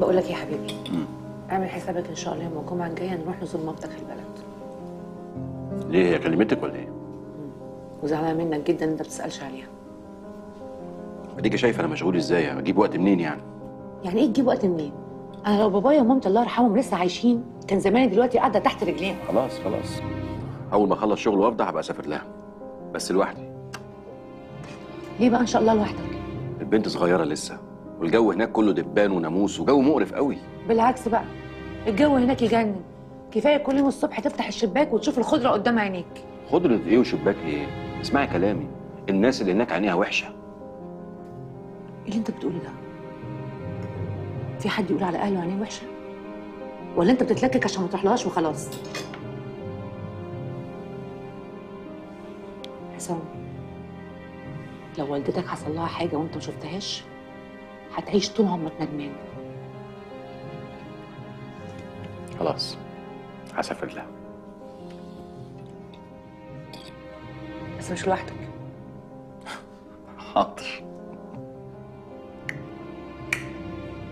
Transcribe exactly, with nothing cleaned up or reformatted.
بقول لك يا حبيبي، اعمل حسابك ان شاء الله يوم الجمعه الجايه نروح نزور مامتك في البلد. ليه، هي كلمتك ولا ايه؟ وزعلانه منك جدا انت ما بتسالش عليها. اديكي شايفه انا مشغول ازاي، اجيب وقت منين يعني؟ يعني ايه تجيب وقت منين؟ انا لو بابايا ومامتي الله يرحمهم لسه عايشين كان زماني دلوقتي قاعده تحت رجليهم. خلاص خلاص، اول ما اخلص شغل وافضى هبقى اسافر لها، بس لوحدي. ليه بقى ان شاء الله لوحدك؟ البنت صغيره لسه، والجو هناك كله دبان وناموس وجو مقرف قوي. بالعكس بقى، الجو هناك يجنن، كفايه كل يوم الصبح تفتح الشباك وتشوف الخضره قدام عينيك. خضره ايه وشباك ايه؟ اسمعي كلامي، الناس اللي هناك عينيها وحشه. ايه اللي انت بتقوله ده؟ في حد يقول على اهله عينيه وحشه؟ ولا انت بتتلكك عشان ما تروحلهاش وخلاص؟ حسام، لو والدتك حصل لها حاجه وانت ما شفتهاش هتعيش طول عمرك ندمان. خلاص هسافر لها، بس مش لوحدك. حاضر.